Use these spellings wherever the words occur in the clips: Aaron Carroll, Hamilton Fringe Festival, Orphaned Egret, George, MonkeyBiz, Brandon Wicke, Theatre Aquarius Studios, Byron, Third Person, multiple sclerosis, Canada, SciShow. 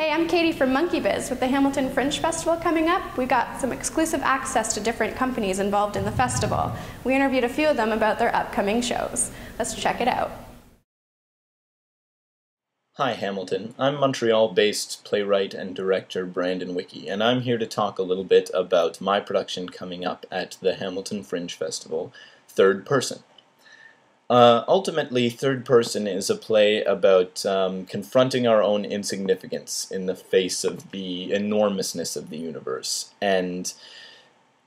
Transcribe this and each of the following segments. Hey, I'm Katie from MonkeyBiz. With the Hamilton Fringe Festival coming up, we got some exclusive access to different companies involved in the festival. We interviewed a few of them about their upcoming shows. Let's check it out. Hi Hamilton, I'm Montreal-based playwright and director Brandon Wicke, and I'm here to talk a little bit about my production coming up at the Hamilton Fringe Festival, Third Person. Ultimately, Third Person is a play about confronting our own insignificance in the face of the enormousness of the universe and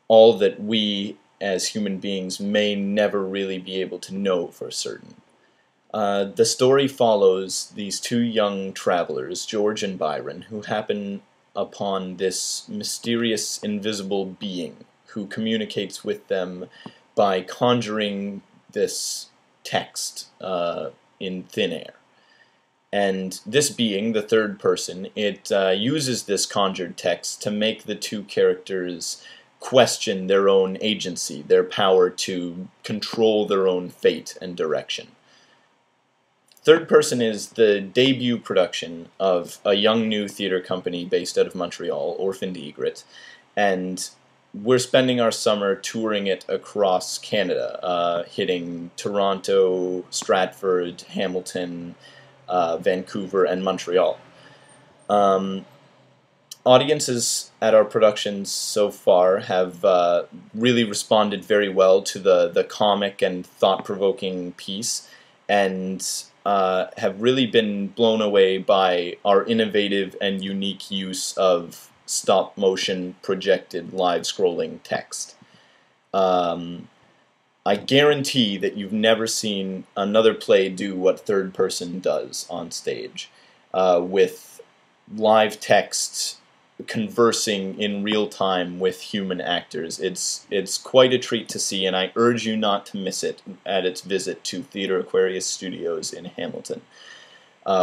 all that we as human beings may never really be able to know for certain. The story follows these two young travelers, George and Byron, who happen upon this mysterious invisible being who communicates with them by conjuring this text in thin air. And this being, the third person, it uses this conjured text to make the two characters question their own agency, their power to control their own fate and direction. Third Person is the debut production of a young new theatre company based out of Montreal, Orphaned Egret, and we're spending our summer touring it across Canada, hitting Toronto, Stratford, Hamilton, Vancouver, and Montreal. Audiences at our productions so far have really responded very well to the comic and thought-provoking piece, and have really been blown away by our innovative and unique use of stop-motion projected live-scrolling text. I guarantee that you've never seen another play do what Third Person does on stage, with live text conversing in real time with human actors. It's quite a treat to see, and I urge you not to miss it at its visit to Theatre Aquarius Studios in Hamilton.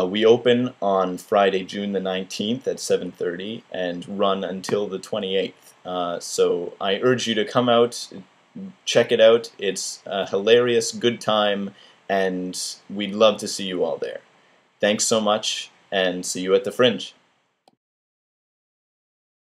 We open on Friday, June the 19th at 7:30 and run until the 28th. So I urge you to come out, check it out. It's a hilarious, good time, and we'd love to see you all there. Thanks so much, and see you at the Fringe.